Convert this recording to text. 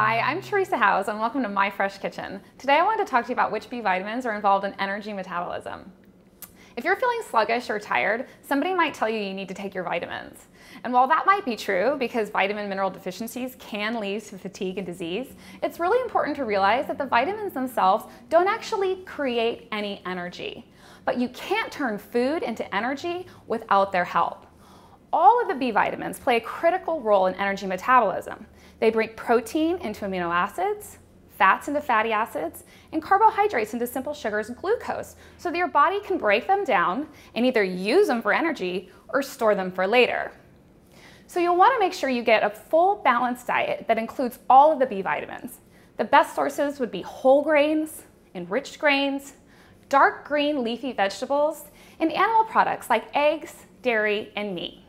Hi, I'm Teresa Howes and welcome to My Fresh Kitchen. Today I wanted to talk to you about which B vitamins are involved in energy metabolism. If you're feeling sluggish or tired, somebody might tell you you need to take your vitamins. And while that might be true because vitamin mineral deficiencies can lead to fatigue and disease, it's really important to realize that the vitamins themselves don't actually create any energy. But you can't turn food into energy without their help. All of the B vitamins play a critical role in energy metabolism. They break protein into amino acids, fats into fatty acids, and carbohydrates into simple sugars and glucose, so that your body can break them down and either use them for energy or store them for later. So you'll want to make sure you get a full balanced diet that includes all of the B vitamins. The best sources would be whole grains, enriched grains, dark green leafy vegetables, and animal products like eggs, dairy, and meat.